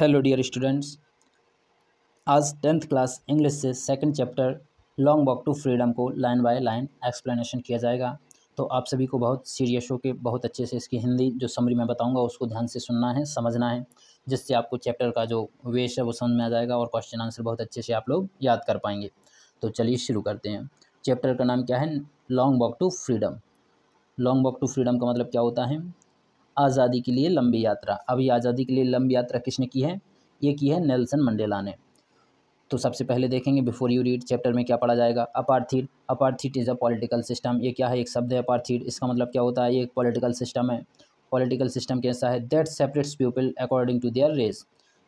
Hello dear students, आज tenth class English से second chapter long walk to freedom को line by line explanation किया जाएगा। तो आप सभी को बहुत सीरियस होकर बहुत अच्छे से इसकी हिंदी जो समरी मैं बताऊंगा उसको ध्यान से सुनना है, समझना है, जिससे आपको चैप्टर का जो वेश है वो समझ में आ जाएगा और क्वेश्चन आंसर बहुत अच्छे से आप लोग याद कर पाएंगे। तो चलिए शुरू करते हैं। चैप्टर का नाम क्या है? Long walk to freedom. Long walk to freedom का मतलब क्या होता है? आज़ादी के लिए लंबी यात्रा। अभी आज़ादी के लिए लंबी यात्रा किसने की है? ये की है नेल्सन मंडेला ने। तो सबसे पहले देखेंगे बिफोर यू रीड चैप्टर में क्या पढ़ा जाएगा। Apartheid. Apartheid is a political system. ये क्या है? एक शब्द है अपार्थीड। इसका मतलब क्या होता है? ये एक पॉलिटिकल सिस्टम है। पॉलिटिकल सिस्टम कैसा है? That separates people according to their race.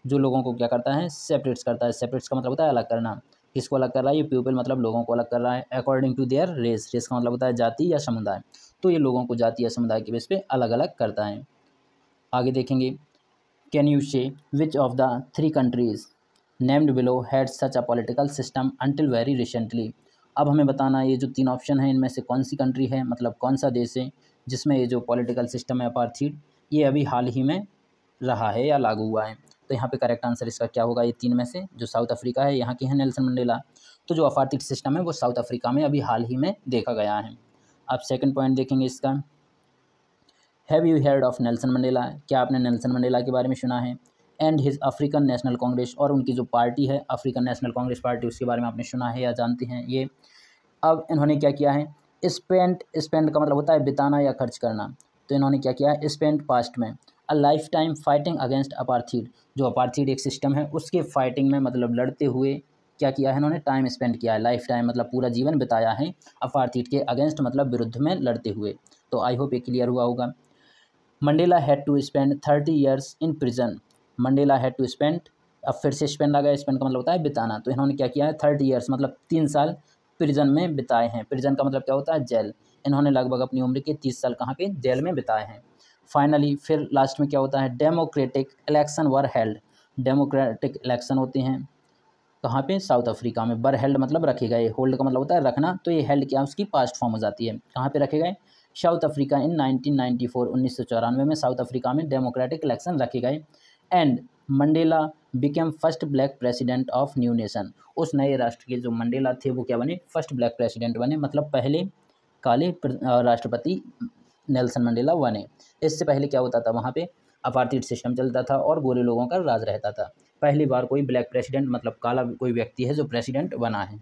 जो लोगों को क्या करता है? सेपरेट्स करता है। सेपरेट्स का मतलब होता है अलग करना। किसको अलग कर रहा है? ये पीपल मतलब लोगों को अलग कर रहा है। According to their race. Race का मतलब होता है जाति या समुदाय। तो ये लोगों को जाति या समुदाय के बेस पे अलग अलग करता है। आगे देखेंगे, can you say which of the three countries named below had such a political system until very recently. अब हमें बताना ये जो तीन ऑप्शन है इनमें से कौन सी कंट्री है, मतलब कौन सा देश है जिसमें ये जो पॉलिटिकल सिस्टम है अपार्थीड ये अभी हाल ही में रहा है या लागू हुआ है। तो यहाँ पे करेक्ट आंसर इसका क्या होगा? ये तीन में से जो साउथ अफ्रीका है, यहाँ के हैं नेल्सन मंडेला। तो जो अपार्थीड सिस्टम है वो साउथ अफ्रीका में अभी हाल ही में देखा गया है। आप सेकंड पॉइंट देखेंगे इसका, have you heard of Nelson Mandela. क्या आपने नेल्सन मंडेला के बारे में सुना है? And his African National Congress. और उनकी जो पार्टी है अफ्रीकन नेशनल कांग्रेस पार्टी, उसके बारे में आपने सुना है या जानते हैं ये। अब इन्होंने क्या किया है? स्पेंट का मतलब होता है बिताना या खर्च करना। तो इन्होंने क्या किया है? स्पेंट पास्ट में a lifetime fighting against apartheid. जो अपार्थीड एक सिस्टम है उसके फाइटिंग में मतलब लड़ते हुए क्या किया है इन्होंने? टाइम स्पेंड किया है। लाइफ टाइम मतलब पूरा जीवन बिताया है अपार्थीड के अगेंस्ट मतलब विरुद्ध में लड़ते हुए। तो आई होप ये क्लियर हुआ होगा। Mandela had to spend 30 years in prison. Mandela had to spend, अब फिर से स्पेंड आ गया। स्पेंड का मतलब होता है बिताना। तो इन्होंने क्या किया है? 30 ईयर्स मतलब 3 साल प्रिजन में बिताए हैं। प्रिजन का मतलब क्या होता है? जेल। इन्होंने लगभग अपनी उम्र के 30 साल कहाँ पे? जेल में बिताए हैं। फाइनली फिर लास्ट में क्या होता है? Democratic election were held. Democratic election होते हैं कहाँ पे? साउथ अफ्रीका में। बर हेल्ड मतलब रखे गए। होल्ड का मतलब होता है रखना। तो ये हेल्ड क्या है? उसकी पास्ट फॉर्म हो जाती है। कहाँ पे रखे गए? साउथ अफ्रीका इन 1994। 1994 में साउथ अफ्रीका में डेमोक्रेटिक इलेक्शन रखे गए। And Mandela became first black president of new nation. उस नए राष्ट्र के जो मंडेला थे वो क्या बने? फर्स्ट ब्लैक प्रेसिडेंट बने, मतलब पहले काले राष्ट्रपति नेल्सन मंडेला बने। इससे पहले क्या होता था? वहाँ पर अपार्थीड सिस्टम चलता था और गोरे लोगों का राज रहता था। पहली बार कोई ब्लैक प्रेसिडेंट मतलब काला कोई व्यक्ति है जो प्रेसिडेंट बना है।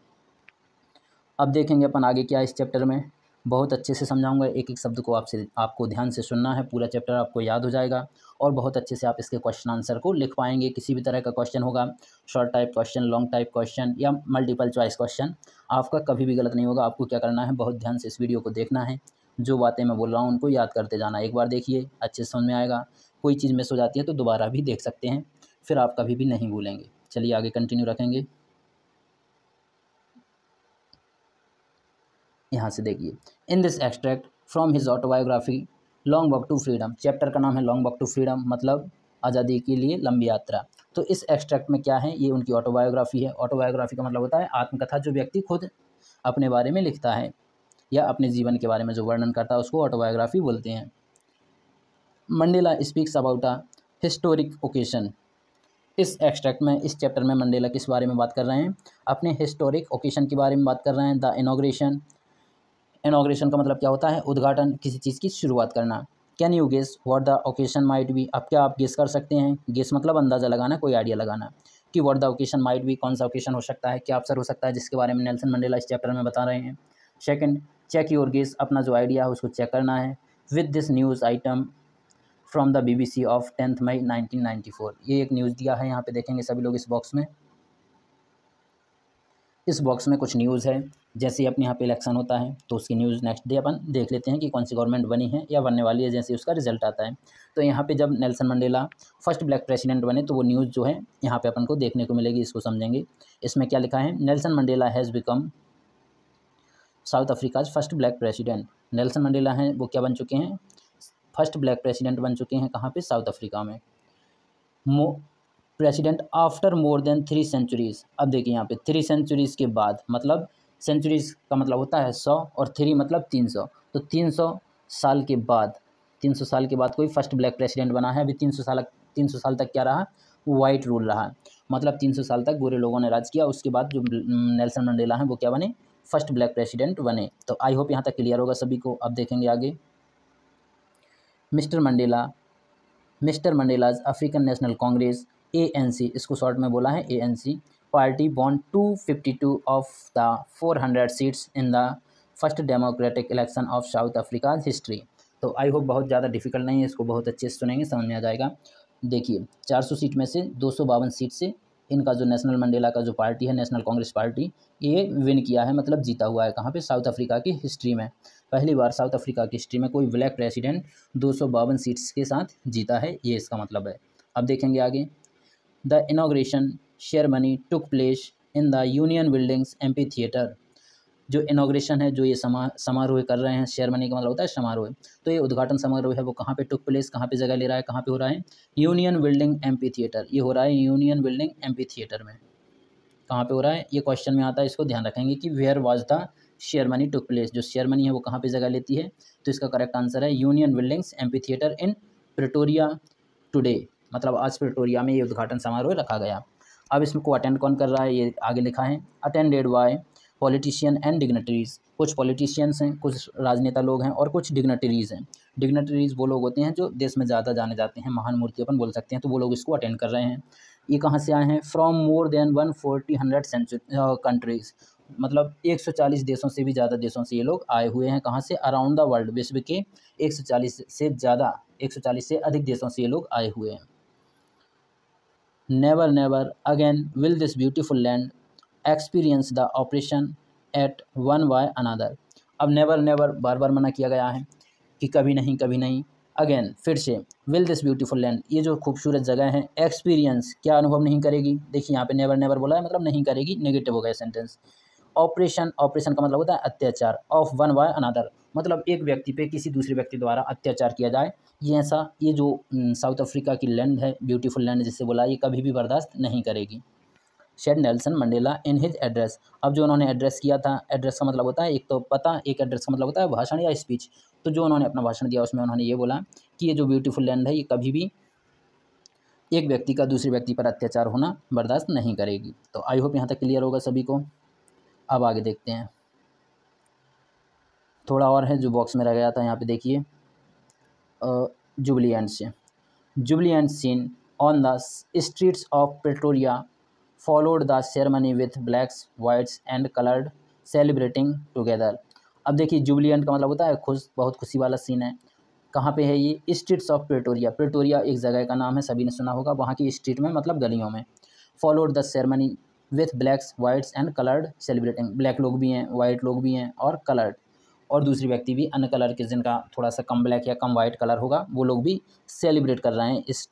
अब देखेंगे अपन आगे क्या इस चैप्टर में। बहुत अच्छे से समझाऊंगा, एक एक शब्द को आपसे आपको ध्यान से सुनना है। पूरा चैप्टर आपको याद हो जाएगा और बहुत अच्छे से आप इसके क्वेश्चन आंसर को लिख पाएंगे। किसी भी तरह का क्वेश्चन होगा, short type question, long type question या मल्टीपल चॉइस क्वेश्चन, आपका कभी भी गलत नहीं होगा। आपको क्या करना है? बहुत ध्यान से इस वीडियो को देखना है। जो बातें मैं बोल रहा हूँ उनको याद करते जाना। एक बार देखिए, अच्छे से समझ में आएगा। कोई चीज़ मिस हो जाती है तो दोबारा भी देख सकते हैं, फिर आप कभी भी नहीं भूलेंगे। चलिए आगे कंटिन्यू रखेंगे। यहाँ से देखिए, in this extract from his autobiography long walk to freedom. Chapter का नाम है लॉन्ग वॉक टू फ्रीडम, मतलब आज़ादी के लिए लंबी यात्रा। तो इस एक्सट्रैक्ट में क्या है? ये उनकी ऑटोबायोग्राफी है। ऑटोबायोग्राफी का मतलब होता है आत्मकथा। जो व्यक्ति खुद अपने बारे में लिखता है या अपने जीवन के बारे में जो वर्णन करता है उसको ऑटोबायोग्राफी बोलते हैं। Mandela speaks about a historic occasion. इस एक्सट्रैक्ट में, इस चैप्टर में मंडेला किस बारे में बात कर रहे हैं? अपने हिस्टोरिक ओकेशन के बारे में बात कर रहे हैं। The inauguration. इनॉग्रेशन का मतलब क्या होता है? उद्घाटन, किसी चीज़ की शुरुआत करना। Can you guess what the occasion might be. अब क्या आप गेस कर सकते हैं? गेस मतलब अंदाज़ा लगाना, कोई आइडिया लगाना कि what the occasion might be, कौन सा ओकेशन हो सकता है, क्या अवसर हो सकता है जिसके बारे में नेल्सन मंडेला इस चैप्टर में बता रहे हैं। Second, check your guess. अपना जो आइडिया है उसको चेक करना है। With this news item from the BBC of 10 May 1994। ये एक न्यूज़ दिया है। यहाँ पे देखेंगे सभी लोग इस बॉक्स में, इस बॉक्स में कुछ न्यूज़ है। जैसे ही अपने यहाँ पे इलेक्शन होता है तो उसकी न्यूज़ नेक्स्ट डे अपन देख लेते हैं कि कौन सी गवर्नमेंट बनी है या बनने वाली है, जैसे उसका रिजल्ट आता है। तो यहाँ पे जब Nelson Mandela first black president बने तो वो न्यूज़ जो है यहाँ पे अपन को देखने को मिलेगी। इसको समझेंगे। इसमें क्या लिखा है? Nelson Mandela has become South Africa's first black president. Nelson Mandela हैं वो क्या बन चुके हैं? फर्स्ट ब्लैक प्रेसिडेंट बन चुके हैं। कहाँ पे? साउथ अफ्रीका में। President after more than 3 centuries. अब देखिए यहाँ पे 3 सेंचुरीज़ के बाद, मतलब सेंचुरीज़ का मतलब होता है 100 और 3 मतलब 300। तो 300 साल के बाद, 300 साल के बाद कोई फर्स्ट ब्लैक प्रेसिडेंट बना है। अभी 300 साल तक क्या रहा? वाइट रूल रहा, मतलब 300 साल तक गोरे लोगों ने राज किया। उसके बाद जो नेल्सन मंडेला हैं वो क्या बने, फर्स्ट ब्लैक प्रेसिडेंट बने। तो आई होप यहाँ तक क्लियर होगा सभी को। अब देखेंगे आगे, mister Mandela's African National Congress ANC, इसको शॉर्ट में बोला है ANC पार्टी, बॉन्ड 252 of the 400 seats in the first democratic election of South Africa history. तो आई होप बहुत ज़्यादा डिफिकल्ट नहीं है, इसको बहुत अच्छे से सुनेंगे समझ में आ जाएगा। देखिए 400 सीट में से 252 सीट से इनका जो नेशनल मंडेला का जो पार्टी है नेशनल कांग्रेस पार्टी, ये विन किया है, मतलब जीता हुआ है। कहाँ पे, साउथ अफ्रीका की हिस्ट्री में पहली बार साउथ अफ्रीका की हिस्ट्री में कोई ब्लैक प्रेसिडेंट 252 सीट्स के साथ जीता है, ये इसका मतलब है। अब देखेंगे आगे, the inauguration ceremony took place in the Union Buildings amphitheatre. जो इनॉग्रेशन है, जो ये समारोह कर रहे हैं, सेरेमनी का मतलब होता है समारोह, तो ये उद्घाटन समारोह है वो कहाँ पे टुक प्लेस, कहाँ पे जगह ले रहा है, कहाँ पे हो रहा है, यूनियन बिल्डिंग एम्पी थिएटर। ये हो रहा है यूनियन बिल्डिंग एम्पी थिएटर में। कहाँ पे हो रहा है ये क्वेश्चन में आता है, इसको ध्यान रखेंगे कि where was the ceremony took place, जो सेरेमनी है वो कहाँ पे जगह लेती है। तो इसका करेक्ट आंसर है Union Buildings amphitheatre in Pretoria today, मतलब आज प्रिटोरिया में ये उद्घाटन समारोह रखा गया। अब इसमें को अटेंड कौन कर रहा है, ये आगे लिखा है attended by politician and dignitaries. कुछ पॉलिटिशियंस हैं, कुछ राजनेता लोग हैं और कुछ डिग्नेटरीज़ हैं। डिग्नेटरीज़ वो लोग होते हैं जो देश में ज़्यादा जाने जाते हैं, महान मूर्ति अपन बोल सकते हैं, तो वो लोग इसको अटेंड कर रहे हैं। ये कहाँ से आए हैं, फ्रॉम मोर देन 140 कंट्रीज़, मतलब 140 देशों से भी ज़्यादा देशों से ये लोग आए हुए हैं। कहाँ से, अराउंड द वर्ल्ड, विश्व के 140 से ज़्यादा 140 से अधिक देशों से ये लोग आए हुए हैं। Never never again will this beautiful land experience the operation at one by another. अब नेवर नेवर बार बार मना किया गया है कि कभी नहीं कभी नहीं, अगेन फिर से, विल दिस ब्यूटीफुल लैंड, ये जो खूबसूरत जगह है, एक्सपीरियंस क्या अनुभव नहीं करेगी। देखिए यहाँ पे नेवर नेवर बोला है, मतलब नहीं करेगी, नेगेटिव हो गया सेंटेंस। ऑपरेशन का मतलब होता है अत्याचार, ऑफ वन बाय अनदर, मतलब एक व्यक्ति पे किसी दूसरे व्यक्ति द्वारा अत्याचार किया जाए। ये ऐसा, ये जो साउथ अफ्रीका की लैंड है, ब्यूटीफुल लैंड जिसे बोला, ये कभी भी बर्दाश्त नहीं करेगी। Said Nelson Mandela in his address. अब जो उन्होंने एड्रेस किया था, एड्रेस का मतलब होता है एक तो पता, एक एड्रेस का मतलब होता है भाषण या स्पीच। तो जो उन्होंने अपना भाषण दिया उसमें उन्होंने ये बोला कि ये जो ब्यूटीफुल लैंड है ये कभी भी एक व्यक्ति का दूसरे व्यक्ति पर अत्याचार होना बर्दाश्त नहीं करेगी। तो आई होप यहाँ तक क्लियर होगा सभी को। अब आगे देखते हैं, थोड़ा और है जो बॉक्स में रह गया था, यहाँ पे देखिए jubilant scene on the streets of Pretoria followed the ceremony with blacks whites and coloured celebrating together. अब देखिए जुबलीएंट का मतलब होता है खुश, बहुत खुशी वाला सीन है। कहाँ पे है ये, स्ट्रीट्स ऑफ प्रिटोरिया, प्रिटोरिया एक जगह का नाम है, सभी ने सुना होगा, वहाँ की स्ट्रीट में मतलब गलियों में। Followed the ceremony with blacks whites and coloured celebrating, black लोग भी हैं, वाइट लोग भी हैं और कलर्ड, और दूसरी व्यक्ति भी अन्य कलर के जिनका थोड़ा सा कम ब्लैक या कम वाइट कलर होगा, वो लोग भी सेलिब्रेट कर रहे हैं इस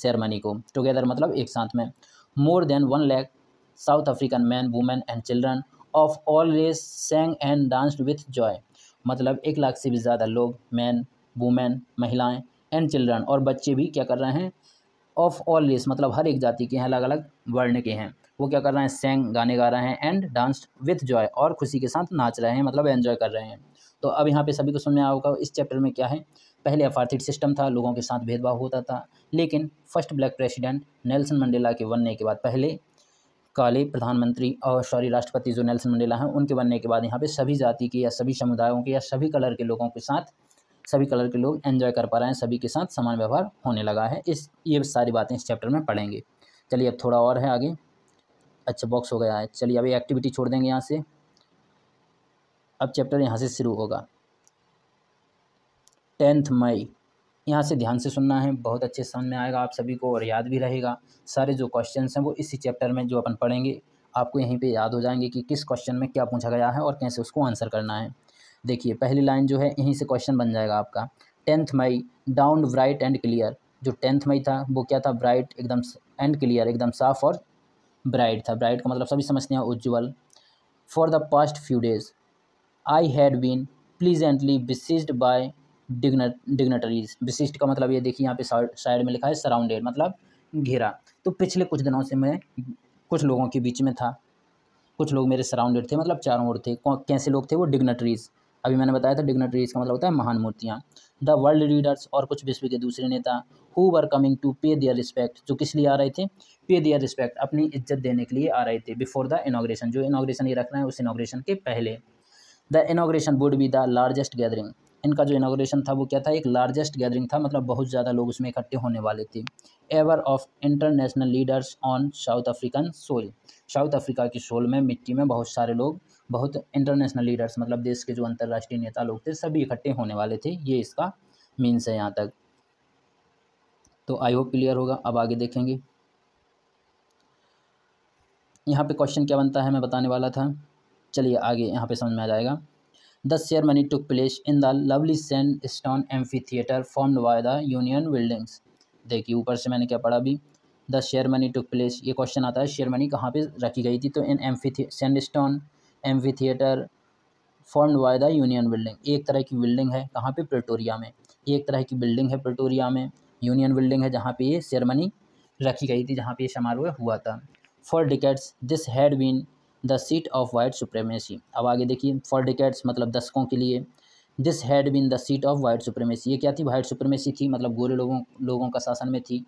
सेरेमनी को टुगेदर, मतलब एक साथ में। More than 1 lakh South African man women and children of all race sang and danced with joy, मतलब 1 लाख से भी ज़्यादा लोग, मैन, वुमेन, महिलाएँ एंड चिल्ड्रन, और बच्चे भी क्या कर रहे हैं, ऑफ ऑल रेस मतलब हर एक जाति के हैं, अलग अलग वर्ण के हैं, वो क्या कर रहे हैं, सेंग गाने गा रहे हैं, एंड डांस विथ जॉय, और खुशी के साथ नाच रहे हैं, मतलब एंजॉय कर रहे हैं। तो अब यहाँ पे सभी को समझ में आएगा इस चैप्टर में क्या है। पहले अपार्थाइड सिस्टम था, लोगों के साथ भेदभाव होता था, लेकिन first black president Nelson Mandela के बनने के बाद, पहले काले प्रधानमंत्री और राष्ट्रपति जो नेल्सन मंडेला हैं उनके बनने के बाद यहाँ पे सभी जाति के या सभी समुदायों के या सभी कलर के लोगों के साथ, सभी कलर के लोग एंजॉय कर पा रहे हैं, सभी के साथ समान व्यवहार होने लगा है। ये सारी बातें इस चैप्टर में पढ़ेंगे। चलिए अब थोड़ा और है आगे, अच्छा बॉक्स हो गया है, चलिए अब ये एक्टिविटी छोड़ देंगे यहाँ से, अब चैप्टर यहाँ से शुरू होगा। 10 मई, यहाँ से ध्यान से सुनना है, बहुत अच्छे समझ में आएगा आप सभी को और याद भी रहेगा। सारे जो क्वेश्चंस हैं वो इसी चैप्टर में जो अपन पढ़ेंगे आपको यहीं पे याद हो जाएंगे कि किस क्वेश्चन में क्या पूछा गया है और कैसे उसको आंसर करना है। देखिए पहली लाइन जो है यहीं से क्वेश्चन बन जाएगा आपका, 10 May down bright and clear. जो 10 मई था वो क्या था, ब्राइट एकदम एंड क्लियर, एकदम साफ और ब्राइट था। ब्राइट का मतलब सभी समझते हैं उज्ज्वल। For the past few days I had been pleasantly besieged by dignitaries. Besieged का मतलब ये देखिए यहाँ पे साइड में लिखा है सराउंडेड, मतलब घेरा। तो पिछले कुछ दिनों से मैं कुछ लोगों के बीच में था, कुछ लोग मेरे सराउंडेड थे, मतलब चारों ओर थे। कैसे लोग थे वो, डिग्नेटरीज। अभी मैंने बताया था डिग्नेटरीज का मतलब होता है महान मूर्तियाँ। द वर्ल्ड लीडर्स, और कुछ विश्व के दूसरे नेता, who were coming to pay their respect, जो किस लिए आ रहे थे, पे देयर रिस्पेक्ट, अपनी इज्जत देने के लिए आ रहे थे, बिफोर द इनॉग्रेशन, जो इनॉग्रेशन ये रखना है उस इनॉग्रेशन के पहले। The inauguration would be the largest gathering, इनका जो इनॉग्रेशन था वो क्या था, एक लार्जेस्ट गैदरिंग था, मतलब बहुत ज़्यादा लोग उसमें इकट्ठे होने वाले थे। Ever of international leaders on South African soil, South Africa की सोल में, मिट्टी में बहुत सारे लोग, बहुत इंटरनेशनल लीडर्स मतलब देश के जो अंतर्राष्ट्रीय नेता लोग थे सभी इकट्ठे होने वाले थे, ये इसका मीन्स है यहाँ तक। तो आई होप क्लियर होगा। अब आगे देखेंगे यहाँ पे क्वेश्चन क्या बनता है, मैं बताने वाला था, चलिए आगे यहाँ पे समझ में आ जाएगा। The ceremony took place in the lovely sandstone amphitheatre formed by the Union Buildings. देखिए ऊपर से मैंने क्या पढ़ा अभी, द सेरेमनी टुक प्लेस, ये क्वेश्चन आता है सेरेमनी कहाँ पे रखी गई थी, तो in amphi sandstone amphitheatre formed by the Union Building, एक तरह की बिल्डिंग है कहाँ पे, प्रिटोरिया में, एक तरह की बिल्डिंग है प्रिटोरिया में, यूनियन बिल्डिंग है जहाँ पे ये सेरेमनी रखी गई थी, जहाँ पे ये समारोह हुआ था। For decades this had been the seat of white supremacy, अब आगे देखिए, फॉर डिकेड्स मतलब दशकों के लिए, this had been the seat of white supremacy, ये क्या थी, वाइट सुप्रीमेसी थी, मतलब गोरे लोगों का शासन में थी।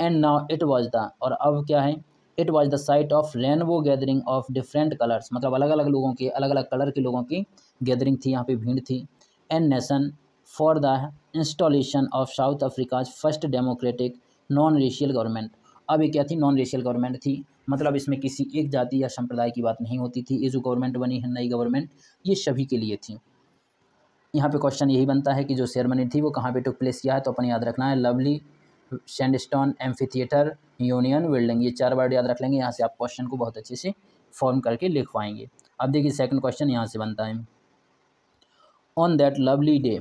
And now it was the, और अब क्या है, it was the site of rainbow gathering of different colours, मतलब अलग अलग लोगों के, अलग अलग कलर के लोगों की गैदरिंग थी, यहाँ पे भीड़ थी। And nation for the installation of South Africa's first democratic non racial government, अब ये क्या थी, नॉन रेशियल गवर्नमेंट थी, मतलब इसमें किसी एक जाति या संप्रदाय की बात नहीं होती थी, ये जो गवर्नमेंट बनी है नई गवर्नमेंट ये सभी के लिए थी। यहाँ पे क्वेश्चन यही बनता है कि जो सेरेमनी थी वो कहाँ पे टुक प्लेस किया है, तो अपन याद रखना है lovely sandstone amphitheatre Union Building, ये चार वर्ड याद रख लेंगे, यहाँ से आप क्वेश्चन को बहुत अच्छे से फॉर्म करके लिख पाएंगे। अब देखिए सेकंड क्वेश्चन यहाँ से बनता है, on that lovely day,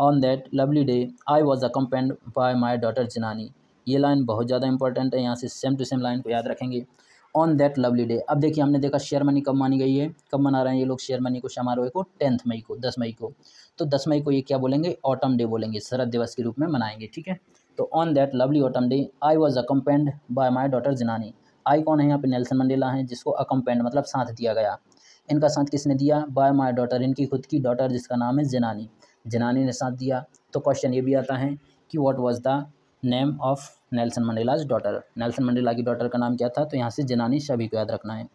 on that lovely day I was accompanied by my daughter Zenani, ये लाइन बहुत ज़्यादा इंपॉर्टेंट है, यहाँ से सेम टू सेम लाइन को याद रखेंगे, ऑन दैट लवली डे। अब देखिए हमने देखा सेरेमनी कब मानी गई है, कब मना रहे हैं ये लोग सेरेमनी को, समारोह को, 10 मई को, 10 मई को, तो 10 मई को ये क्या बोलेंगे, ऑटम डे बोलेंगे, शरद दिवस के रूप में मनाएंगे, ठीक है। तो on that lovely autumn day I was accompanied by my daughter Zenani, I कौन है यहाँ पे, नेल्सन मंडेला हैं, जिसको अकम्पेंड मतलब साथ दिया गया, इनका साथ किसने दिया, बाय माई डॉटर, इनकी खुद की डॉटर जिसका नाम है जनानी, जनानी ने साथ दिया। तो क्वेश्चन ये भी आता है कि what was the name of Nelson Mandela's daughter, Nelson Mandela की डॉटर का नाम क्या था, तो यहाँ से जनानी सभी को याद रखना है।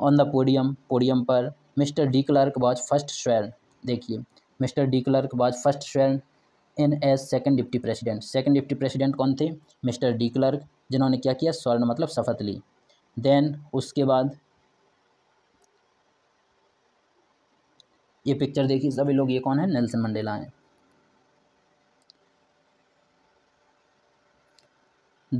ऑन द पोडियम, पोडियम पर mister de Klerk was first sworn, देखिए mister de Klerk was first sworn in as second deputy president, second deputy president कौन थे, मिस्टर डी क्लर्क, जिन्होंने क्या किया, स्वर्ण मतलब शपथ ली। देन उसके बाद ये पिक्चर देखिए सभी लोग, ये कौन है, नेल्सन मंडेला हैं।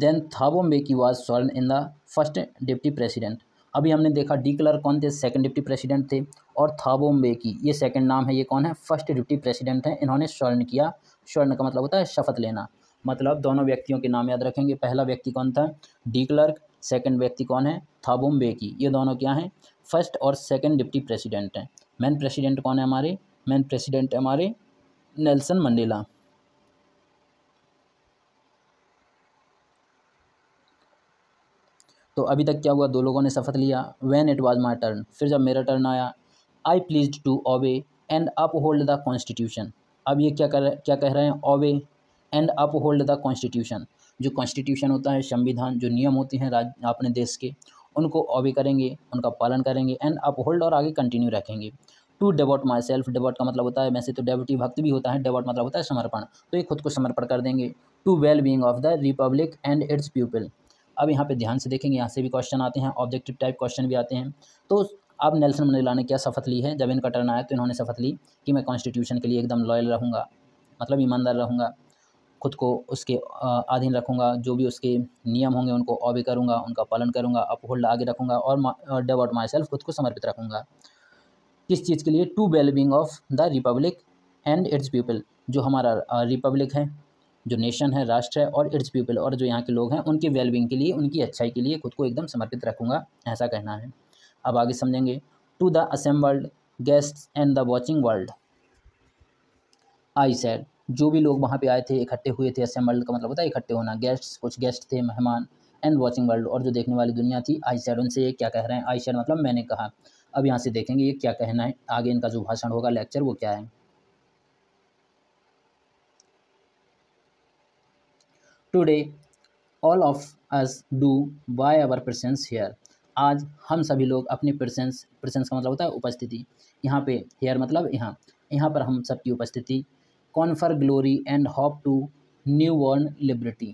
Then Thabo Mbeki was sworn in the first deputy president, अभी हमने देखा डी क्लर्क कौन थे, सेकंड डिप्टी प्रेसिडेंट थे, और थाबो म्बेकी ये सेकंड नाम है, ये कौन है, फर्स्ट डिप्टी प्रेसिडेंट हैं, इन्होंने स्वर्ण किया, स्वर्ण का मतलब होता है शपथ लेना, मतलब दोनों व्यक्तियों के नाम याद रखेंगे, पहला व्यक्ति कौन था, डी क्लर्क, सेकंड व्यक्ति कौन है, थाबो म्बेकी, ये दोनों क्या हैं, फर्स्ट और सेकंड डिप्टी प्रेसिडेंट हैं। मेन प्रेसिडेंट कौन है हमारे, मेन प्रेसिडेंट हमारे नेल्सन मंडेला। तो अभी तक क्या हुआ, दो लोगों ने शपथ लिया। When it was my turn, फिर जब मेरा टर्न आया, I please to obey and uphold the constitution, अब ये क्या कह रहे हैं, obey and uphold the constitution, जो कॉन्स्टिट्यूशन होता है, संविधान, जो नियम होते हैं अपने देश के, उनको ओबे करेंगे, उनका पालन करेंगे, एंड अपहोल्ड और आगे कंटिन्यू रखेंगे। To devote myself, devote का मतलब होता है, वैसे तो डेवोटी भक्त भी होता है, डेवोट मतलब होता है समर्पण, तो ये खुद को समर्पण कर देंगे। To well being of the republic and its people, अब यहाँ पे ध्यान से देखेंगे, यहाँ से भी क्वेश्चन आते हैं, ऑब्जेक्टिव टाइप क्वेश्चन भी आते हैं। तो अब नेल्सन मंडेला ने क्या शपथ ली है, जब इनका टर्न आया तो इन्होंने शपथ ली कि मैं कॉन्स्टिट्यूशन के लिए एकदम लॉयल रहूँगा, मतलब ईमानदार रहूँगा, खुद को उसके अधीन रखूँगा, जो भी उसके नियम होंगे उनको ओबे करूँगा, उनका पालन करूँगा, अपहोल्ड आगे रखूँगा, और डेवोट माई सेल्फ खुद को समर्पित रखूँगा। किस चीज़ के लिए, to well being of the republic and its people, जो हमारा रिपब्लिक है, जो नेशन है, राष्ट्र है, और इट्स पीपल, और जो यहाँ के लोग हैं उनके वेलबींग के लिए, उनकी अच्छाई के लिए खुद को एकदम समर्पित रखूँगा, ऐसा कहना है। अब आगे समझेंगे, to the assembled guests and the watching world I said, जो भी लोग वहाँ पे आए थे, इकट्ठे हुए थे, असेंबल्ड का मतलब होता है इकट्ठे होना, गेस्ट्स कुछ गेस्ट थे, मेहमान, एंड वॉचिंग वर्ल्ड और जो देखने वाली दुनिया थी, आई सेड उनसे ये क्या कह रहे हैं, आई सेड मतलब मैंने कहा। अब यहाँ से देखेंगे ये क्या कहना है, आगे इनका जो भाषण होगा, लेक्चर, वो क्या है। Today all of us do by our presence here. आज हम सभी लोग अपने presence का मतलब होता है उपस्थिति, यहाँ पे here मतलब यहाँ पर हम सबकी उपस्थिति confer glory and hope to new born liberty.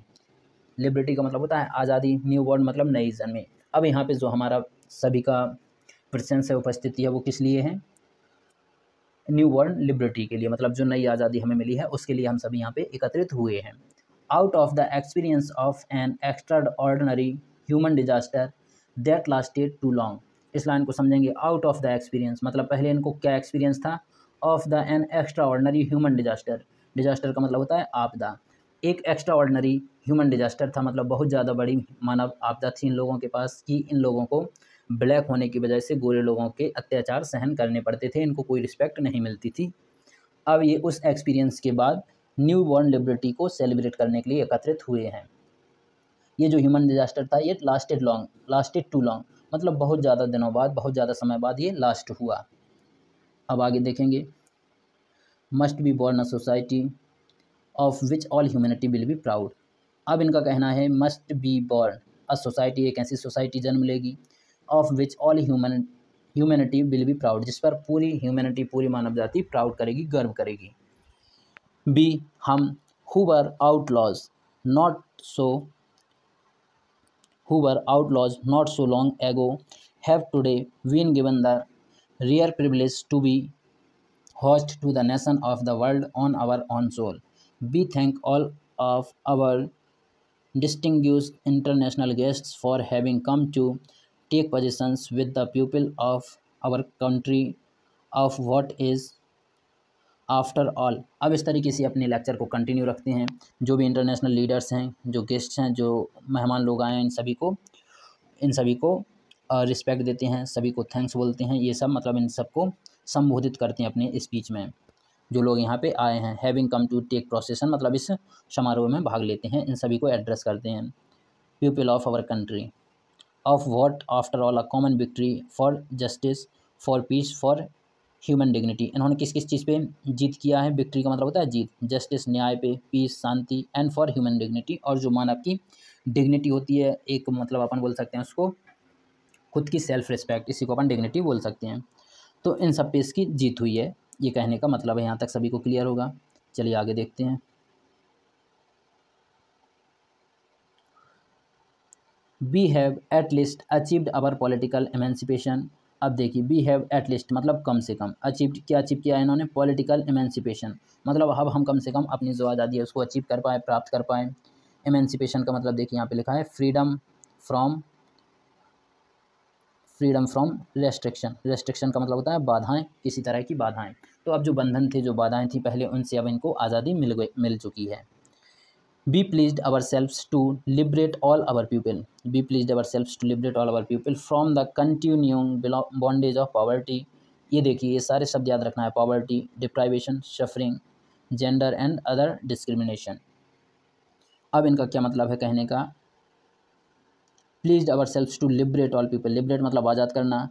Liberty का मतलब होता है आज़ादी, new born मतलब नई जन्मे. अब यहाँ पे जो हमारा सभी का presence है, उपस्थिति है, वो किस लिए है? न्यू बॉर्न लिबर्टी के लिए, मतलब जो नई आज़ादी हमें मिली है उसके लिए हम सभी यहाँ पे एकत्रित हुए हैं. Out of the experience of an extraordinary human disaster that lasted too long. इस लाइन को समझेंगे. आउट ऑफ द एक्सपीरियंस मतलब पहले इनको क्या एक्सपीरियंस था? Of the an extraordinary human disaster. Disaster का मतलब होता है आपदा. एक एक्स्ट्रा ऑर्डिनरी ह्यूमन डिजास्टर था, मतलब बहुत ज़्यादा बड़ी मानव आपदा थी इन लोगों के पास कि इन लोगों को ब्लैक होने की वजह से गोरे लोगों के अत्याचार सहन करने पड़ते थे, इनको कोई रिस्पेक्ट नहीं मिलती थी. अब ये उस एक्सपीरियंस के बाद न्यू बॉर्न लिबर्टी को सेलिब्रेट करने के लिए एकत्रित हुए हैं. ये जो ह्यूमन डिजास्टर था ये लास्टेड टू लॉन्ग, मतलब बहुत ज़्यादा दिनों बाद, बहुत ज़्यादा समय बाद ये लास्ट हुआ. अब आगे देखेंगे. Must be born a society of which all humanity will be proud. अब इनका कहना है must be born a society, एक ऐसी सोसाइटी जन्म लेगी of which all humanity will be proud, जिस पर पूरी ह्यूमैनिटी, पूरी मानव जाति प्राउड करेगी, गर्व करेगी. बी हम who were outlaws not so long ago have today been given the rare privilege to be host to the nation of the world on our own soil. We thank all of our distinguished international guests for having come to take positions with the people of our country of what is after all. अब इस तरीके से अपने lecture को continue रखते हैं. जो भी इंटरनेशनल लीडर्स हैं, जो गेस्ट्स हैं, जो मेहमान लोग आए हैं, इन सभी को रिस्पेक्ट देते हैं, सभी को थैंक्स बोलते हैं. ये सब मतलब इन सबको संबोधित करते हैं अपने स्पीच में. जो लोग यहाँ पे आए हैं हैविंग कम टू टेक प्रोसेसन, मतलब इस समारोह में भाग लेते हैं, इन सभी को एड्रेस करते हैं. People of our country of what after all a common victory for justice, for peace, for human dignity. इन्होंने किस किस चीज़ पे जीत किया है? विक्ट्री का मतलब होता है जीत, जस्टिस न्याय पे, पीस शांति, एंड फॉर ह्यूमन डिग्निटी, और जो मानव की डिग्निटी होती है, एक मतलब अपन बोल सकते हैं उसको खुद की सेल्फ रिस्पेक्ट, इसी को अपन डिग्निटी बोल सकते हैं. तो इन सब पे इसकी जीत हुई है, ये कहने का मतलब है. यहाँ तक सभी को क्लियर होगा. चलिए आगे देखते हैं. We have at least achieved our political emancipation. अब देखिए वी हैव एट लीस्ट मतलब कम से कम, अचीव किया इन्होंने पॉलिटिकल एमेंसिपेशन, मतलब अब हम कम से कम अपनी जो आज़ादी है उसको अचीव कर पाए, प्राप्त कर पाए. एमेंसिपेशन का मतलब देखिए यहाँ पे लिखा है फ्रीडम फ्रॉम रेस्ट्रिक्शन. रेस्ट्रिक्शन का मतलब होता है बाधाएँ, किसी तरह की बाधाएँ. तो अब जो बंधन थे, जो बाधाएँ थी पहले, उनसे अब इनको आज़ादी मिल चुकी है. We pleased ourselves to liberate all our people. We pleased ourselves to liberate all our people from the continuing bondage of poverty. ये देखिए ये सारे शब्द याद रखना है. Poverty, deprivation, suffering, gender and other discrimination. अब इनका क्या मतलब है कहने का? Pleased ourselves to liberate all people. Liberate मतलब आज़ाद करना,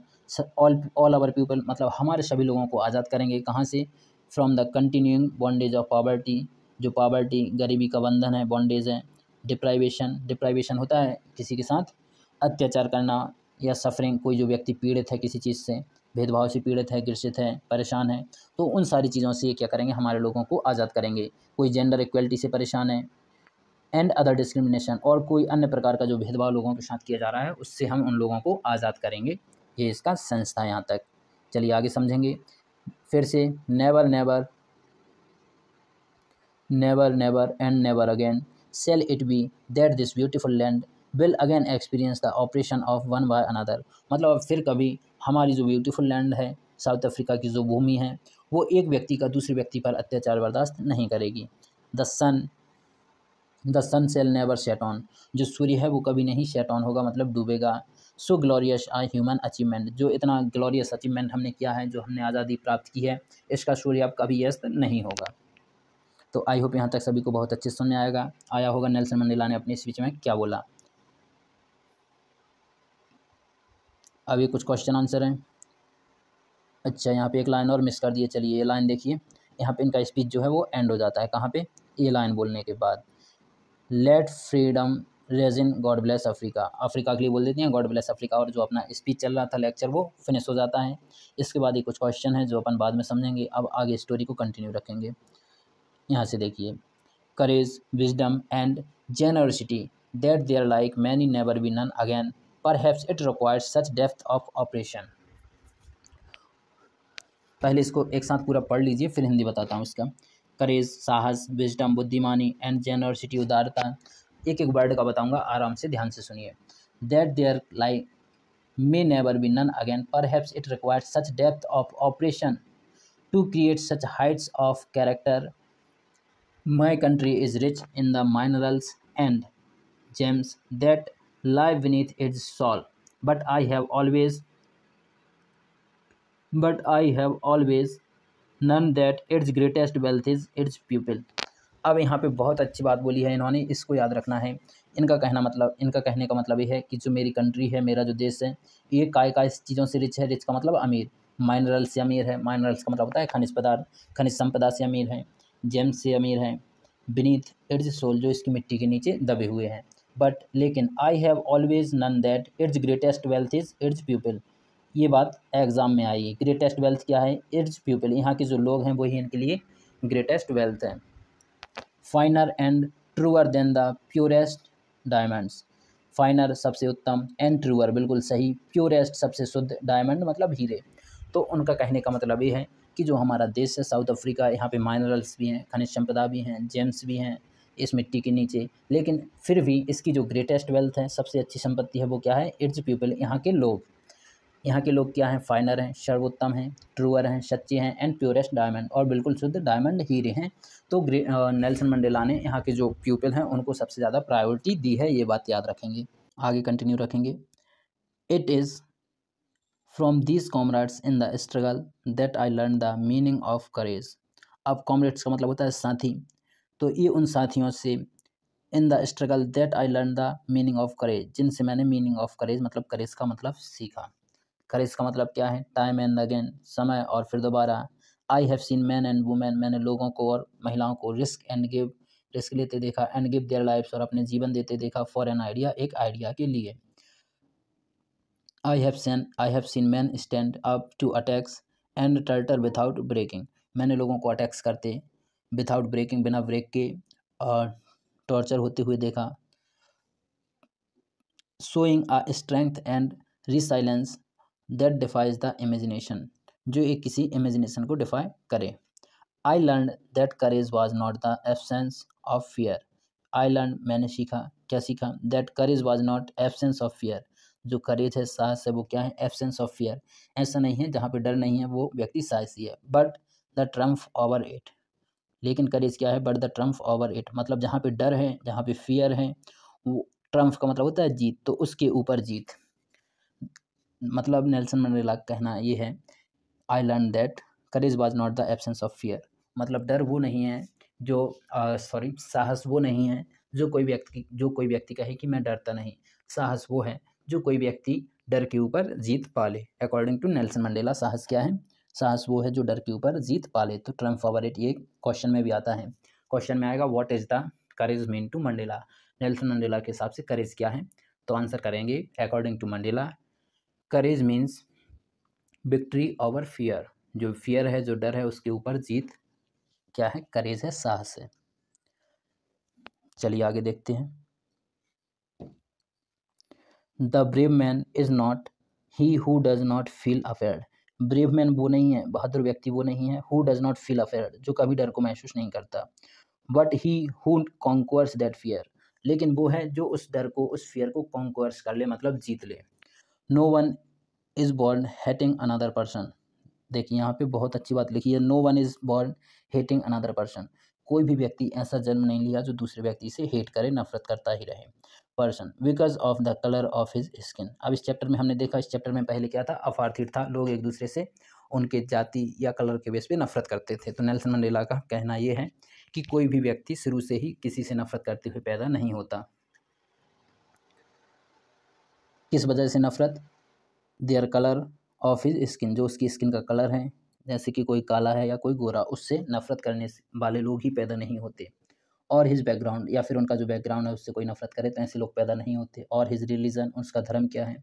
ऑल आवर पीपल मतलब हमारे सभी लोगों को आज़ाद करेंगे. कहाँ से? From the continuing bondage of poverty. जो पावर्टी, गरीबी का बंधन है, बॉन्डेज है. डिप्राइवेशन होता है किसी के साथ अत्याचार करना या सफरिंग, कोई जो व्यक्ति पीड़ित है किसी चीज़ से, भेदभाव से पीड़ित है, ग्रसित है, परेशान है, तो उन सारी चीज़ों से ये क्या करेंगे? हमारे लोगों को आज़ाद करेंगे. कोई जेंडर इक्वलिटी से परेशान है, एंड अदर डिस्क्रिमिनेशन, और कोई अन्य प्रकार का जो भेदभाव लोगों के साथ किया जा रहा है उससे हम उन लोगों को आज़ाद करेंगे. ये इसका सेंस था यहाँ तक. चलिए आगे समझेंगे फिर से. never and never again shall it be that this beautiful land will again experience the oppression of one by another. मतलब अब फिर कभी हमारी जो ब्यूटीफुल लैंड है, साउथ अफ्रीका की जो भूमि है, वो एक व्यक्ति का दूसरे व्यक्ति पर अत्याचार बर्दाश्त नहीं करेगी. the sun shall never set on. जो सूर्य है वो कभी नहीं set on होगा, मतलब डूबेगा. So glorious a human achievement. जो इतना ग्लोरियस अचीवमेंट हमने किया है, जो हमने आज़ादी प्राप्त की है, इसका सूर्य अब कभी अस्त नहीं होगा. तो आई होप यहाँ तक सभी को बहुत अच्छे सुनने आया होगा नेल्सन मंडेला ने अपने स्पीच में क्या बोला. अब ये कुछ क्वेश्चन आंसर हैं. अच्छा, यहाँ पे एक लाइन और मिस कर दिए. चलिए ये लाइन देखिए, यहाँ पे इनका स्पीच जो है वो एंड हो जाता है. कहाँ पे? ये लाइन बोलने के बाद. Let freedom reign God bless Africa, Africa के लिए बोल देते हैं गॉड ब्लेस अफ्रीका। और जो अपना स्पीच चल रहा था लेक्चर वो फिनिश हो जाता है। इसके बाद ये कुछ क्वेश्चन है जो अपन बाद में समझेंगे, अब आगे स्टोरी को कंटिन्यू रखेंगे। यहाँ से देखिए, courage wisdom and generosity that their like many never be known again perhaps it requires such depth of operation. पहले इसको एक साथ पूरा पढ़ लीजिए फिर हिंदी बताता हूँ इसका। करेज साहस, विजडम बुद्धिमानी, एंड जेनरसिटी उदारता। एक एक वर्ड का बताऊंगा, आराम से ध्यान से सुनिए। That their like may never be known again perhaps it requires such depth of operation to create such heights of character. My country is rich in the minerals and gems that lie beneath its soil, but I have always known that its greatest wealth is its people। अब यहाँ पे बहुत अच्छी बात बोली है इन्होंने, इसको याद रखना है। इनका कहने का मतलब ये है कि जो मेरी कंट्री है, मेरा जो देश है, ये काय चीज़ों से रिच है। रिच का मतलब अमीर, माइनरल से अमीर है। माइनरल्स का मतलब होता है खनिज पदार्थ, खनिज संपदा से अमीर है। जेम्स से अमीर है। बीनीथ इट्स सोल, जो इसकी मिट्टी के नीचे दबे हुए हैं। बट लेकिन I have always known that its greatest wealth is its people. ये बात एग्ज़ाम में आई है, ग्रेटेस्ट वेल्थ क्या है? Its people. यहाँ के जो लोग हैं वही इनके लिए ग्रेटेस्ट वेल्थ है। Finer and truer than the purest diamonds. Finer सबसे उत्तम, एंड ट्रूअर बिल्कुल सही, प्योरेस्ट सबसे शुद्ध, डायमंड मतलब हीरे। तो उनका कहने का मतलब ये है कि जो हमारा देश है साउथ अफ्रीका, यहाँ पे माइनरल्स भी हैं, खनिज संपदा भी हैं, जेम्स भी हैं इस मिट्टी के नीचे, लेकिन फिर भी इसकी जो ग्रेटेस्ट वेल्थ है, सबसे अच्छी संपत्ति है, वो क्या है? इट्स पीपल, यहाँ के लोग। यहाँ के लोग क्या हैं? फाइनर हैं, सर्वोत्तम हैं, ट्रूअर हैं, सच्चे हैं, एंड प्योरेस्ट डायमंड, और बिल्कुल शुद्ध डायमंड हीरे हैं। तो नेल्सन मंडेला ने यहाँ के जो पीपल हैं उनको सबसे ज़्यादा प्रायोरिटी दी है, ये बात याद रखेंगे। आगे कंटिन्यू रखेंगे। It is From these comrades in the struggle that I learned the meaning of courage। अब comrades का मतलब होता है साथी, तो ये उन साथियों से, in the struggle that I learned the meaning of courage, जिनसे मैंने meaning of courage मतलब courage का मतलब सीखा। courage का मतलब क्या है? time and again, समय और फिर दोबारा। I have seen men and women, मैंने लोगों को और महिलाओं को risk and give, रिस्क लेते देखा, and give their lives, और अपने जीवन देते देखा, for an idea, एक आइडिया के लिए। I have seen men stand up to attacks and falter without breaking। मैंने लोगों को अटैक्स करते without breaking, बिना ब्रेक के, और टॉर्चर होते हुए देखा। Showing a strength and resilience that defies the imagination, जो एक किसी इमेजिनेशन को डिफाई करे। I learned that courage was not the absence of fear। I learned, मैंने सीखा, क्या सीखा? That courage was not absence of fear। जो करेज है, साहस है, वो क्या है? Absence of fear. ऐसा नहीं है जहाँ पे डर नहीं है, वो व्यक्ति साहसी है। But the triumph over it, लेकिन करेज क्या है? But the triumph over it, मतलब जहाँ पे डर है, जहाँ पे फियर है, वो ट्रम्फ का मतलब होता है जीत, तो उसके ऊपर जीत। मतलब नेल्सन मंडेला का कहना ये है, I learn that courage was not the absence of fear. मतलब डर वो नहीं है जो साहस वो नहीं है जो कोई व्यक्ति कहे कि मैं डरता नहीं। साहस वो है जो कोई व्यक्ति डर के ऊपर जीत पा ले। अकॉर्डिंग टू नेल्सन मंडेला, साहस क्या है? साहस वो है जो डर के ऊपर जीत पा ले। तो ट्रम्प फेवरेट, ये क्वेश्चन में भी आता है। क्वेश्चन में आएगा, what is the courage mean to Mandela? Nelson Mandela के हिसाब से करेज क्या है? तो आंसर करेंगे, according to Mandela, courage means victory over fear. जो फियर है, जो डर है, उसके ऊपर जीत क्या है? करेज है, साहस है। चलिए आगे देखते हैं। The brave man is not he who does not feel afraid. Brave man वो नहीं है, बहादुर व्यक्ति वो नहीं है, who does not feel afraid, जो कभी डर को महसूस नहीं करता। But he who conquers that fear, लेकिन वो है जो उस डर को, उस फियर को कॉन्क्वर्स कर ले, मतलब जीत ले। No one is born hating another person. देखिए यहाँ पे बहुत अच्छी बात लिखी है, no one is born hating another person. कोई भी व्यक्ति ऐसा जन्म नहीं लिया जो दूसरे व्यक्ति से हेट करे, नफरत करता ही रहे। Person because of the colour of his skin. अब इस चैप्टर में हमने देखा, इस चैप्टर में पहले क्या था? अपार्थाइड था। लोग एक दूसरे से उनके जाति या कलर के बेस पे नफरत करते थे। तो नेल्सन मंडेला का कहना ये है कि कोई भी व्यक्ति शुरू से ही किसी से नफरत करते हुए पैदा नहीं होता। किस वजह से नफरत? Their colour of his skin, जो उसकी स्किन का कलर है, जैसे कि कोई काला है या कोई गोरा, उससे नफरत करने वाले लोग ही पैदा नहीं होते। और हिज बैकग्राउंड या फिर उनका जो बैकग्राउंड है उससे कोई नफरत करे तो ऐसे लोग पैदा नहीं होते। और हिज रिलीजन, उसका धर्म क्या है।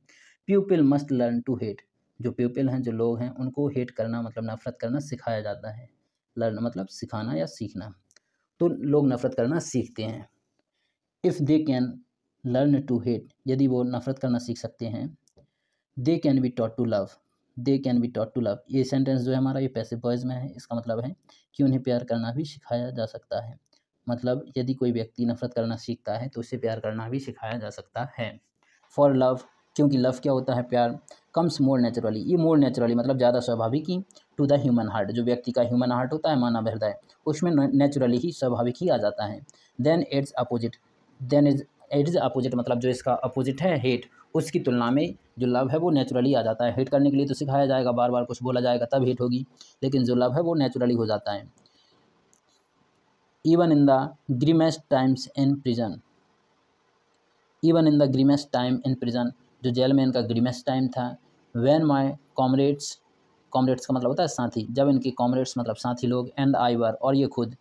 People must learn to hate, जो पीपल हैं, जो लोग हैं, उनको हेट करना मतलब नफरत करना सिखाया जाता है। लर्न मतलब सिखाना या सीखना, तो लोग नफरत करना सीखते हैं। If they can learn to hate, यदि वो नफरत करना सीख सकते हैं। They can be taught to love, they can be taught to love. ये सेंटेंस जो है हमारा ये पैसिव वॉइस में है, इसका मतलब है कि उन्हें प्यार करना भी सिखाया जा सकता है। मतलब यदि कोई व्यक्ति नफरत करना सीखता है तो उससे प्यार करना भी सिखाया जा सकता है। फॉर लव, क्योंकि लव क्या होता है, प्यार। कम्स मोर नेचुरली, ये मोर नेचुरली मतलब ज़्यादा स्वाभाविक ही। टू द ह्यूमन हार्ट, जो व्यक्ति का ह्यूमन हार्ट होता है, मानव हृदय, उसमें नेचुरली ही स्वाभाविक ही आ जाता है। Then its opposite, then is its opposite मतलब जो इसका अपोजिट है हेट, उसकी तुलना में जो लव है वो नेचुरली आ जाता है। हेट करने के लिए तो सिखाया जाएगा, बार बार कुछ बोला जाएगा तब हेट होगी, लेकिन जो लव है वो नेचुरली हो जाता है। Even in the grimmest times in prison, even in the grimmest time in prison, जो जेल में इनका ग्रीमेस्ट टाइम था। वैन माई कॉमरेड्स, कॉमरेड्स का मतलब होता है साथी, जब इनके कॉमरेड्स मतलब साथी लोग, एंड आई वर, और ये खुद,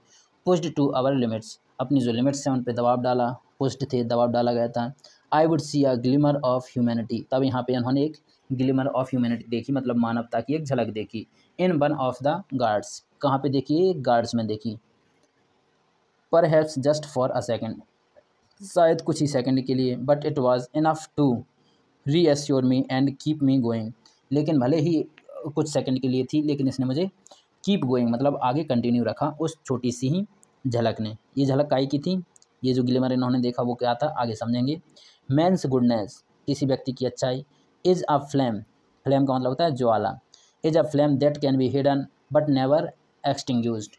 पुश्ड टू आवर लिमिट्स, अपनी जो लिमिट्स हैं उन पे दबाव डाला, पुश्ड थे दबाव डाला गया था। I would see a glimmer of humanity, तब यहाँ पे इन्होंने एक ग्लिमर ऑफ ह्यूमैनिटी देखी मतलब मानवता की एक झलक देखी। In one of the guards, कहाँ पे देखी, गार्ड्स में देखी। Perhaps just for a second, शायद कुछ ही सेकेंड के लिए। But it was enough to reassure me and keep me going, लेकिन भले ही कुछ सेकंड के लिए थी लेकिन इसने मुझे कीप गोइंग मतलब आगे कंटिन्यू रखा, उस छोटी सी ही झलक ने। ये झलक काई की थी, ये जो ग्लिमर इन्होंने देखा वो क्या था आगे समझेंगे। मैंस गुडनेस, किसी व्यक्ति की अच्छाई। इज़ अ फ्लेम, फ्लेम का मतलब होता है ज्वाला। Is a flame that can be hidden but never extinguished,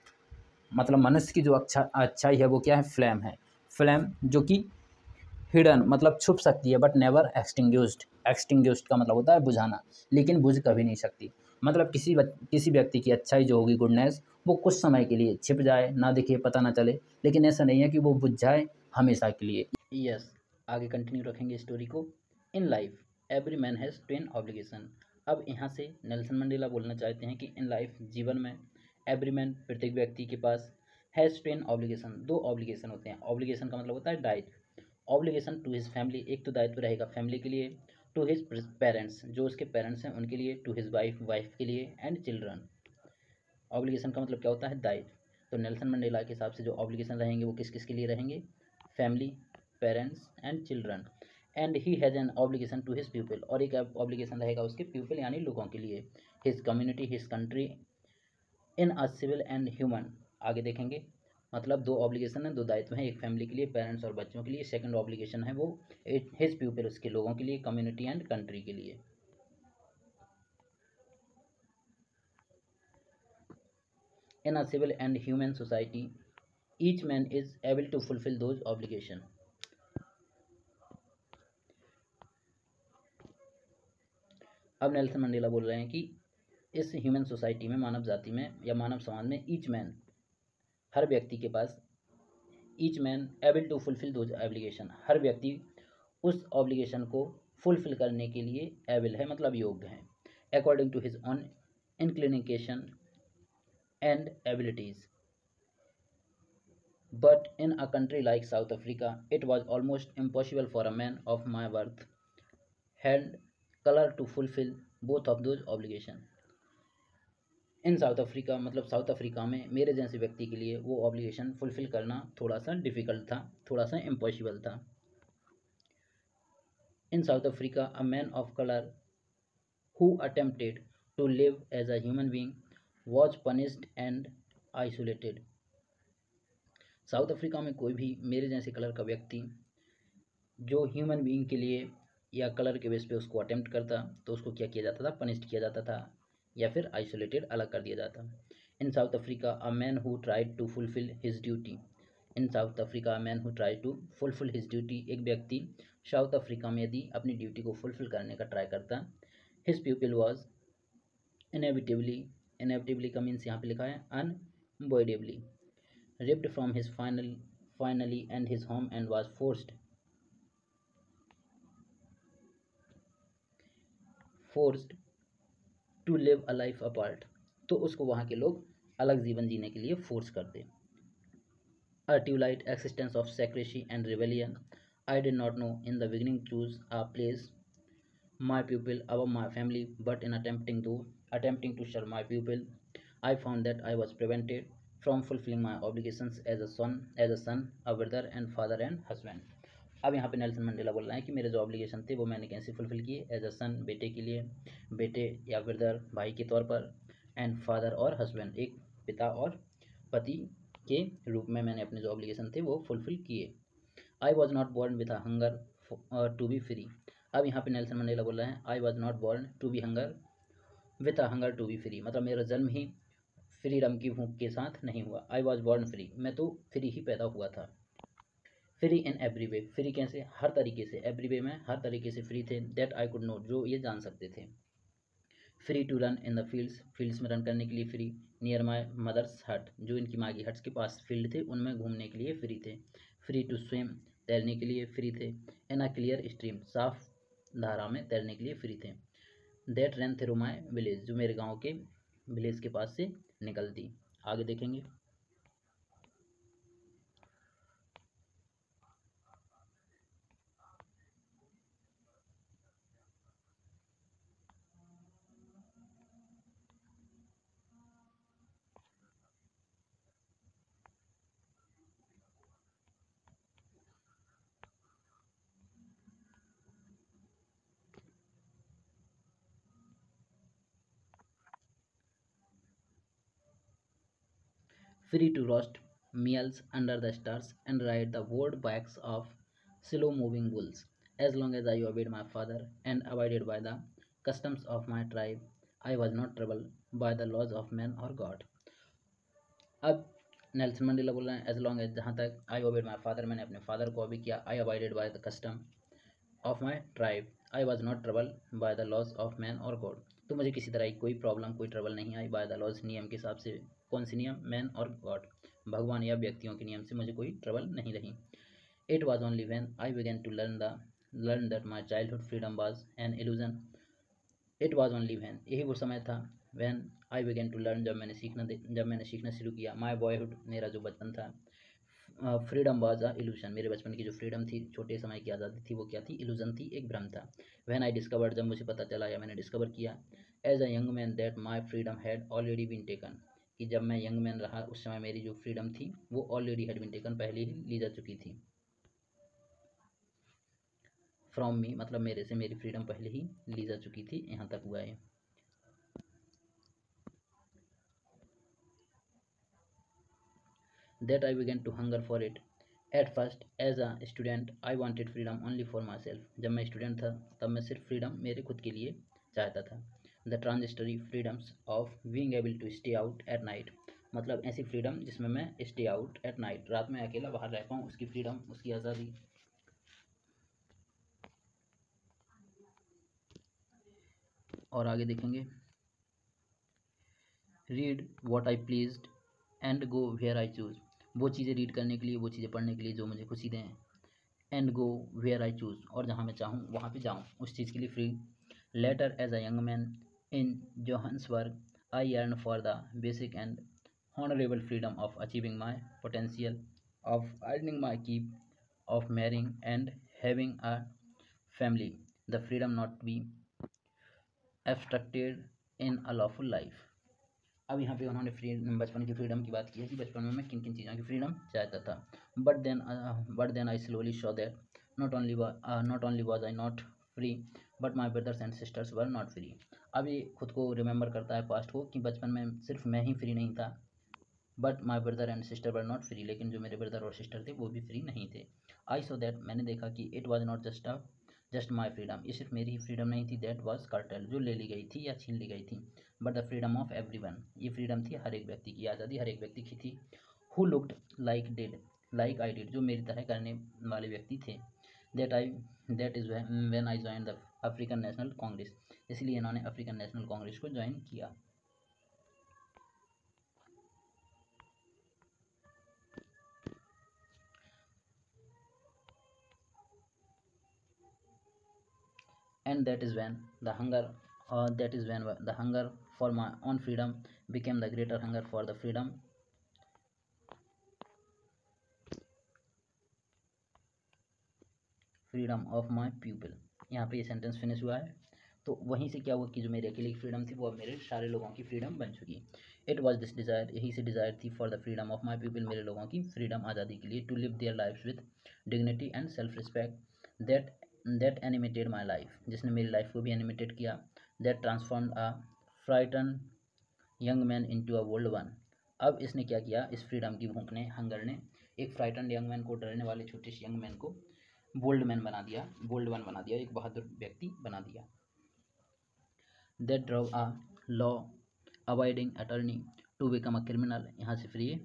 मतलब मनुष्य की जो अच्छाई है वो क्या है, फ्लेम है। फ्लेम जो कि हिडन मतलब छुप सकती है बट नेवर एक्सटिंग्विश्ड, एक्सटिंग्विश्ड का मतलब होता है बुझाना, लेकिन बुझ कभी नहीं सकती। मतलब किसी व्यक्ति की अच्छाई जो होगी गुडनेस, वो कुछ समय के लिए छिप जाए, ना दिखे, पता ना चले, लेकिन ऐसा नहीं है कि वो बुझ जाए हमेशा के लिए। यस, आगे कंटिन्यू रखेंगे स्टोरी को। In life every man has 10 obligation. अब यहाँ से नेल्सन मंडेला बोलना चाहते हैं कि इन लाइफ जीवन में एवरी मैन प्रत्येक व्यक्ति के पास हैज़ 10 ऑब्लिगेशन, 2 ऑब्लिगेशन होते हैं। ऑब्लिगेशन का मतलब होता है दायित्व। ऑब्लिगेशन टू हिज फैमिली, एक तो दायित्व रहेगा फैमिली के लिए। टू हिज पेरेंट्स, जो उसके पेरेंट्स हैं उनके लिए। टू हिज वाइफ, वाइफ के लिए। एंड चिल्ड्रन, ऑब्लिगेशन का मतलब क्या होता है, दायित्व। तो नेल्सन मंडेला के हिसाब से जो ऑब्लिगेशन रहेंगे वो किस किस के लिए रहेंगे, family, parents and children. And he has an obligation to his people, और एक ऑब्लिगेशन रहेगा उसके पीपल यानी लोगों के लिए। His community, his country. In a civil and human, आगे देखेंगे। मतलब 2 ऑब्लिगेशन है, 2 दायित्व हैं, एक फैमिली के लिए, पेरेंट्स और बच्चों के लिए। सेकंड ऑब्लिगेशन है वो हिज पीपल, उसके लोगों के लिए, कम्युनिटी एंड कंट्री के लिए। In a civil and human society each man is able to fulfil those obligation. अब नेल्सन मंडेला बोल रहे हैं कि इस ह्यूमन सोसाइटी में, मानव जाति में या मानव समाज में, ईच मैन, हर व्यक्ति के पास, each man able to fulfil those obligation, हर व्यक्ति उस ऑब्लिगेशन को फुलफिल करने के लिए एबल है मतलब योग्य है। According to his own inclination and abilities. But in a country like South Africa it was almost impossible for a man of my birth and colour to fulfil both of those obligation. In South Africa मतलब South Africa में मेरे जैसे व्यक्ति के लिए वो obligation fulfil करना थोड़ा सा डिफ़िकल्ट था, थोड़ा सा इम्पॉसिबल था। In South Africa a man of colour who attempted to live as a human being was punished and isolated. South Africa में कोई भी मेरे जैसे कलर का व्यक्ति जो ह्यूमन बीइंग के लिए या कलर के बेस पे उसको अटेम्प्ट करता तो उसको क्या किया जाता था, पनिश्ड किया जाता था या फिर आइसोलेटेड, अलग कर दिया जाता। In South Africa a man who tried to fulfil his duty. In South Africa a man who tried to fulfil his duty, एक व्यक्ति साउथ अफ्रीका में यदि अपनी ड्यूटी को फुलफिल करने का ट्राई करता। His people was inevitably, inevitably का मीन्स यहाँ पे लिखा है unavoidably, ripped from his finally and his home and was forced to live a life apart, तो उसको वहाँ के लोग अलग जीवन जीने के लिए फोर्स करते। I too light existence of secrecy and rebellion. I did not know in the beginning choose a place my pupil above my family, but in attempting to serve my pupil, I found that I was prevented from fulfilling my obligations as a son, a brother and father and husband. अब यहाँ पे Nelson Mandela बोल रहे हैं कि मेरे जो obligation थे वो मैंने कैसे फुलफिल किए, एज अ सन बेटे के लिए, बेटे या ब्रदर भाई के तौर पर, एंड फादर और हस्बैंड एक पिता और पति के रूप में मैंने अपने जो ऑब्लिगेशन थे वो फुलफिल किए. I was not born with a hunger to be free. अब यहाँ पे नेल्सन मंडेला बोल रहे हैं I was not born to be hunger with a hunger to be free, मतलब मेरा जन्म ही फ्रीडम की भूख के साथ नहीं हुआ. आई वॉज बॉर्न फ्री, मैं तो फ्री ही पैदा हुआ था. Free in every way, free कैसे, हर तरीके से. एवरी वे में हर तरीके से फ्री थे. दैट आई कुड नो, जो ये जान सकते थे. Free to run in the fields, fields में रन करने के लिए फ्री. नियर माई मदर्स हट, जो इनकी माँ की हट्स के पास फील्ड थे उनमें घूमने के लिए फ्री थे. फ्री टू स्विम, तैरने के लिए फ्री थे. इन अ क्लियर स्ट्रीम, साफ धारा में तैरने के लिए फ्री थे. That run through my village, जो मेरे गाँव के विलेज के पास से निकलती. आगे देखेंगे. Free to roast meals under the stars and ride the broad backs of slow-moving bulls. As long as I obeyed my father and abided by the customs of my tribe, I was not troubled by the laws of man or God. अब Nelson Mandela बोल रहे हैं as long as, जहाँ तक, आई obeyed my father, मैंने अपने father को भी किया. I abided by the custom of my tribe. I was not trouble by the laws of man और गॉड. तो मुझे किसी तरह की कोई प्रॉब्लम, कोई ट्रबल नहीं आई. बाय द लॉज, नियम के हिसाब से. कौन से नियम? मैन और गॉड, भगवान या व्यक्तियों के नियम से मुझे कोई ट्रबल नहीं रही. It was only when I began to learn that my childhood freedom was an illusion. It was only when, यही वो समय था. When I began to learn, जब मैंने सीखना शुरू किया. माई बॉयहुड, मेरा जो बचपन था. फ्रीडम वॉज अ इल्यूजन, मेरे बचपन की जो फ्रीडम थी, छोटे समय की आज़ादी थी, वो क्या थी? इल्यूजन थी, एक भ्रम था. व्हेन आई डिस्कवर्ड, जब मुझे पता चला या मैंने डिस्कवर किया. As a young man that my freedom had already been taken, कि जब मैं यंग मैन रहा उस समय मेरी जो फ्रीडम थी वो ऑलरेडी हैड बीन टेकन, पहले ही ली जा चुकी थी. फ्रॉम मी, मतलब मेरे से मेरी फ्रीडम पहले ही ली जा चुकी थी. यहाँ तक हुआ है. That I began to hunger for it. At first as a student I wanted freedom only for myself. जब मैं स्टूडेंट था तब मैं सिर्फ फ्रीडम मेरे खुद के लिए चाहता था. The transitory freedoms of being able to stay out at night, मतलब ऐसी फ्रीडम जिसमें मैं स्टे आउट एट नाइट, रात में अकेला बाहर रह पाऊँ, उसकी फ्रीडम, उसकी आज़ादी. और आगे देखेंगे. Read what I pleased and go where I choose. वो चीज़ें रीड करने के लिए, वो चीज़ें पढ़ने के लिए जो मुझे खुशी दें. And go where I choose, और जहाँ मैं चाहूँ वहाँ पे जाऊँ, उस चीज़ के लिए free. Later as a young man in Johannesburg, I yearned for the basic and honorable freedom of achieving my potential, of earning my keep, of marrying and having a family. The freedom not to be abstracted in a lawful life. अब यहाँ पे उन्होंने freedom, बचपन की freedom की बात की है कि बचपन में मैं किन किन चीज़ों की फ्रीडम चाहता था. But then I slowly saw that not only was I not free but my brothers and sisters were not free. अब ये खुद को रिमेंबर करता है पास्ट को, कि बचपन में सिर्फ मैं ही फ्री नहीं था, but my brother and sister were not free, लेकिन जो मेरे ब्रदर और सिस्टर थे वो भी फ्री नहीं थे. आई सो दैट, मैंने देखा कि it was not just my freedom, ये सिर्फ मेरी ही फ्रीडम नहीं थी. दैट वाज कार्टेल, जो ले ली गई थी या छीन ली गई थी. But the freedom of everyone, ये फ्रीडम थी हर एक व्यक्ति की, आज़ादी हर एक व्यक्ति की थी. Who looked like I did, जो मेरी तरह करने वाले व्यक्ति थे. That is when I join the African National Congress, इसलिए इन्होंने अफ्रीकन नेशनल कांग्रेस को ज्वाइन किया. And that is when the hunger for my own freedom became the greater hunger for the freedom freedom of my people, यहाँ पे ये sentence finish हुआ है। तो वहीं से क्या हुआ कि जो मेरे अकेले की फ्रीडम थी वो अब मेरे सारे लोगों की फ्रीडम बन चुकी। इट वाज दिस डिज़ायर, यही से डिज़ायर थी for the freedom of my people, मेरे लोगों की फ्रीडम आज़ादी के लिए, to live their life with dignity and self respect, that animated my life, जिसने मेरी लाइफ को भी एनिमेटेड किया, that transform a frightened young man into a bold one, अब इसने क्या किया, इस फ्रीडम की भूख ने, हंगर ने, एक फ्राइटन यंग मैन को, डरने वाले छोटे से यंग मैन को बोल्ड मैन बना दिया, बोल्ड वन बना दिया, एक बहादुर व्यक्ति बना दिया। That drove a law avoiding attorney to become a criminal, यहाँ से फ्री है।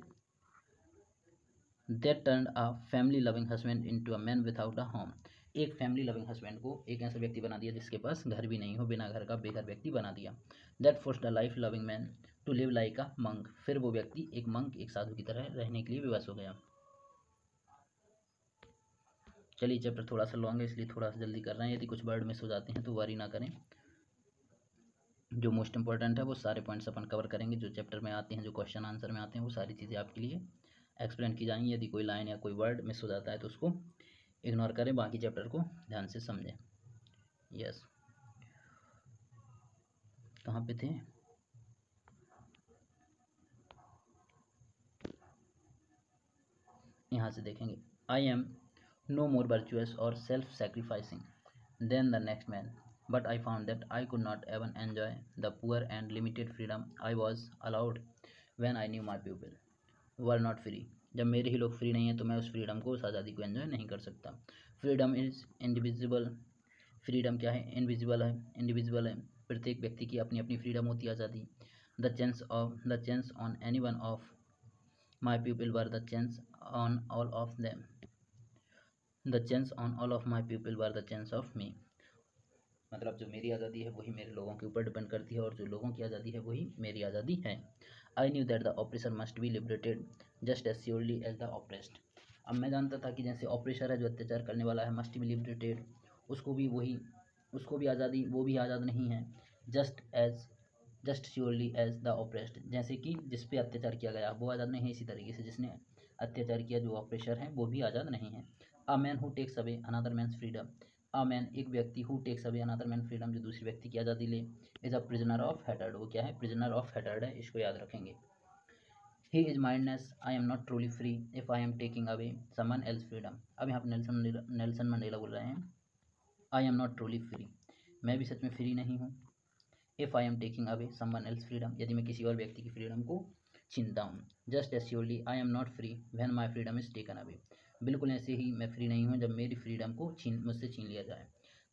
That turn a family loving husband into a man without a home, एक फैमिली लविंग हस्बैंड को एक ऐसा व्यक्ति बना दिया जिसके पास घर भी नहीं हो, बिना घर का बेघर व्यक्ति बना दिया। That forced a life loving man to live like a monk, फिर वो व्यक्ति एक मंक, एक साधु की तरह रहने के लिए विवश हो गया। चलिए चैप्टर थोड़ा सा लॉन्ग है इसलिए थोड़ा सा जल्दी कर रहे हैं, यदि कुछ वर्ड मिस हो जाते हैं तो वरी ना करें, जो मोस्ट इंपॉर्टेंट है वो सारे पॉइंट्स अपन कवर करेंगे, जो चैप्टर में आते हैं, जो क्वेश्चन आंसर में आते हैं वो सारी चीज़ें आपके लिए एक्सप्लेन की जाएंगी। यदि कोई लाइन या कोई वर्ड मिस हो जाता है तो उसको इग्नोर करें, बाकी चैप्टर को ध्यान से समझें। यस, कहाँ पे थे, यहाँ से देखेंगे। I am no more virtuous और self sacrificing than the next man, but I found that I could not even enjoy the poor and limited freedom I was allowed when I knew my people were not free, जब मेरे ही लोग free नहीं हैं तो मैं उस freedom को, उस आज़ादी को एंजॉय नहीं कर सकता। फ्रीडम इज़ इंडिविजुअल, फ्रीडम क्या है, इनविजिबल है, इंडिविजुअल है, प्रत्येक व्यक्ति की अपनी अपनी फ्रीडम होती है, आज़ादी। The chance on any one of my people were the chance on all of them, the chance on all of my people were the chance of me, मतलब जो मेरी आज़ादी है वही मेरे लोगों के ऊपर डिपेंड करती है और जो लोगों की आज़ादी है वही मेरी आज़ादी है। I knew that the oppressor must be liberated just as surely as the oppressed, अब मैं जानता था कि जैसे ऑपरेसर है, जो अत्याचार करने वाला है, मस्ट बी लिबरेटेड, उसको भी आज़ादी, वो भी आज़ाद नहीं है, just surely as the oppressed, जैसे कि जिस पे अत्याचार किया गया वो आज़ाद नहीं है, इसी तरीके से जिसने अत्याचार किया, जो ऑपरेसर है, वो भी आज़ाद नहीं है। A man who takes away another man's freedom, a man एक व्यक्ति, who takes away another man freedom, जो दूसरे व्यक्ति की आज़ादी ले, is a prisoner of hatred, वो क्या है, प्रिजनर ऑफ हेटर्ड है, इसको याद रखेंगे। He is mindedness, I am not truly free if I am taking away someone else freedom, अब यहाँ पर नेल्सन मंडेला बोल रहे हैं, I am not truly free, मैं भी सच में फ्री नहीं हूँ, if I am taking away someone else freedom, यदि मैं किसी और व्यक्ति की फ्रीडम को छीनता हूँ, just as surely I am not free when my freedom is taken away, बिल्कुल ऐसे ही मैं फ्री नहीं हूँ जब मेरी फ्रीडम को मुझसे छीन लिया जाए।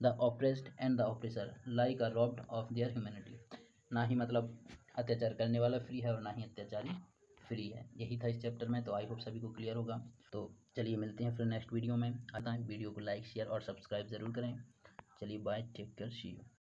The oppressed and the oppressor like are robbed of their humanity, ना ही मतलब अत्याचार करने वाला फ्री है और ना ही अत्याचारी फ्री है। यही था इस चैप्टर में, तो आई होप सभी को क्लियर होगा। तो चलिए मिलते हैं फिर नेक्स्ट वीडियो में, आता है वीडियो को लाइक शेयर और सब्सक्राइब ज़रूर करें। चलिए bye, take care, see you.